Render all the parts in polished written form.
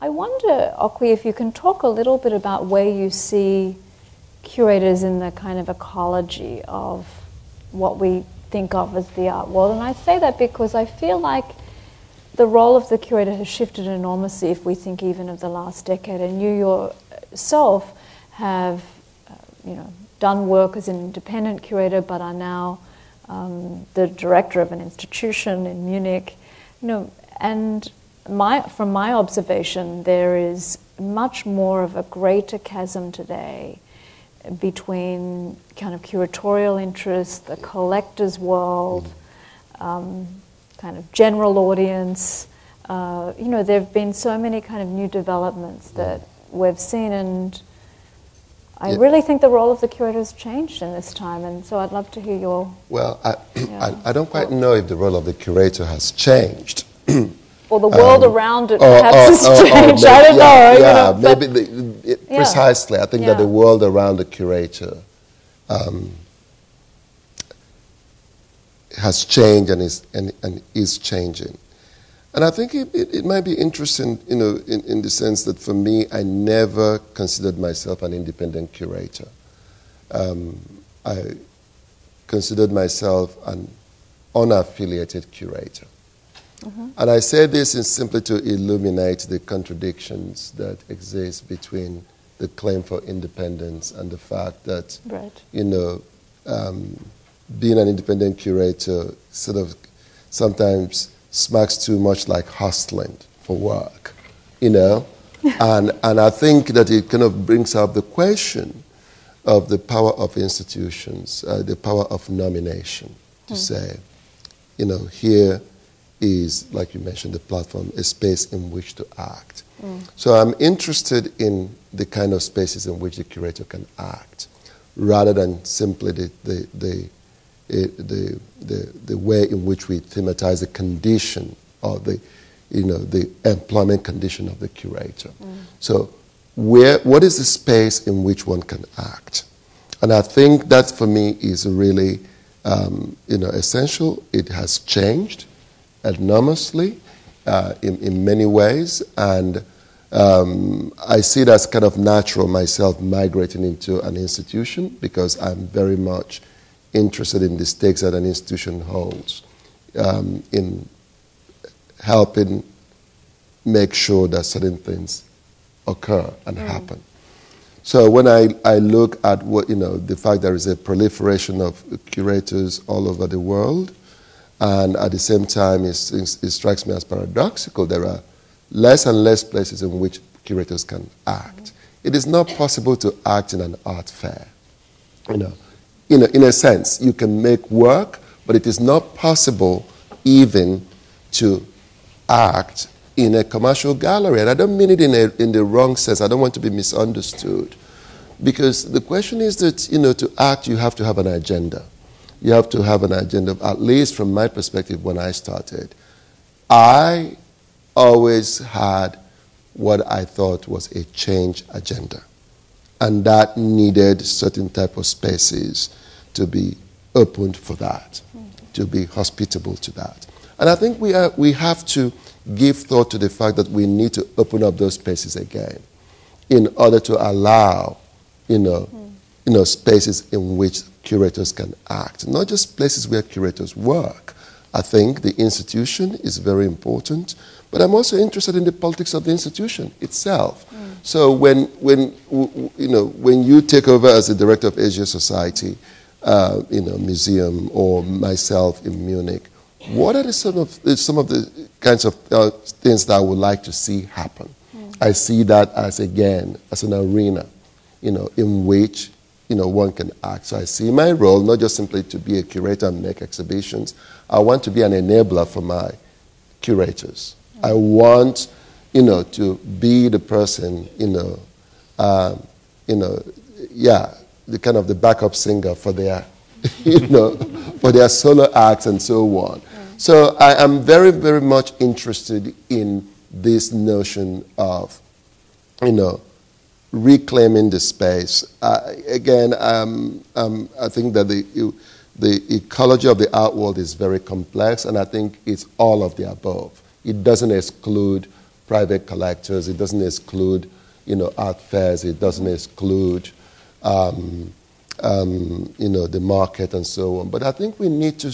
I wonder, Okwui, if you can talk a little bit about where you see curators in the kind of ecology of what we think of as the art world. And I say that because I feel like the role of the curator has shifted enormously if we think even of the last decade. And you yourself have done work as an independent curator, but are now the director of an institution in Munich. And from my observation, there is much more of a greater chasm today between kind of curatorial interest, the collector's world, kind of general audience. There have been so many kind of new developments that we've seen, and I really think the role of the curator has changed in this time, and so I'd love to hear your... Well, I don't quite know if the role of the curator has changed. Or the world around it perhaps has changed, I don't know. Yeah, maybe precisely. I think that the world around the curator has changed and is changing. And I think it might be interesting, in the sense that for me, I never considered myself an independent curator. I considered myself an unaffiliated curator. Mm-hmm. And I say this simply to illuminate the contradictions that exist between the claim for independence and the fact that, being an independent curator sort of sometimes smacks too much like hustling for work, and I think that it kind of brings up the question of the power of institutions, the power of nomination, to say, here is, like you mentioned, the platform, a space in which to act. So I'm interested in the kind of spaces in which the curator can act, rather than simply the way in which we thematize the condition of the employment condition of the curator. So what is the space in which one can act? And I think that for me is really essential. It has changed enormously in many ways, and I see it as kind of natural myself migrating into an institution, because I'm very much interested in the stakes that an institution holds in helping make sure that certain things occur and happen. So when I look at the fact there is a proliferation of curators all over the world, and at the same time it strikes me as paradoxical. There are less and less places in which curators can act. It is not possible to act in an art fair, In a sense, you can make work, but it is not possible even to act in a commercial gallery. And I don't mean it in the wrong sense. I don't want to be misunderstood. Because the question is that, to act, you have to have an agenda. You have to have an agenda, at least from my perspective when I started. I always had what I thought was a change agenda. And that needed certain type of spaces to be opened for that, to be hospitable to that. And I think we have to give thought to the fact that we need to open up those spaces again, in order to allow, spaces in which curators can act, not just places where curators work. I think the institution is very important, but I'm also interested in the politics of the institution itself. So when you take over as the director of Asia Society, Museum, or myself in Munich, what are some of the kinds of things that I would like to see happen? I see that as an arena, in which one can act. So I see my role not just simply to be a curator and make exhibitions. I want to be an enabler for my curators. I want, to be the person, the kind of the backup singer for their, for their solo acts and so on. So I am very, very much interested in this notion of, reclaiming the space. I think that the ecology of the art world is very complex, and I think it's all of the above. It doesn't exclude private collectors. It doesn't exclude, art fairs. It doesn't exclude, the market and so on. But I think we need to,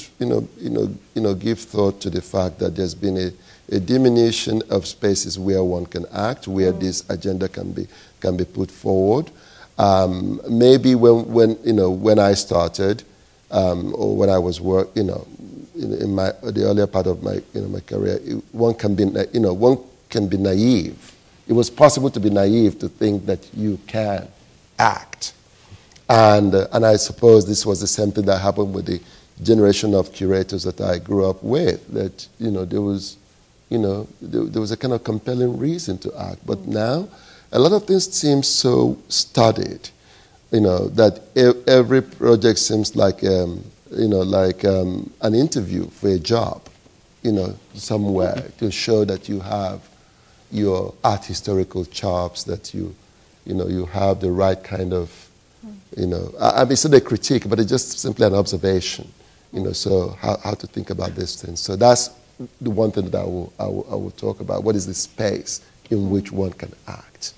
give thought to the fact that there's been a diminution of spaces where one can act, where this agenda can be put forward. Maybe when I started, or when I was in the earlier part of my career, one can be naive. It was possible to be naive to think that you can act. And I suppose this was the same thing that happened with the generation of curators that I grew up with. That there was a kind of compelling reason to act. But now, a lot of things seem so studied, that every project seems like an interview for a job, somewhere to show that you have your art historical chops, that you have the right kind of. It's not a critique, but it's just simply an observation. So how to think about these things. So that's the one thing that I will talk about. What is the space in which one can act?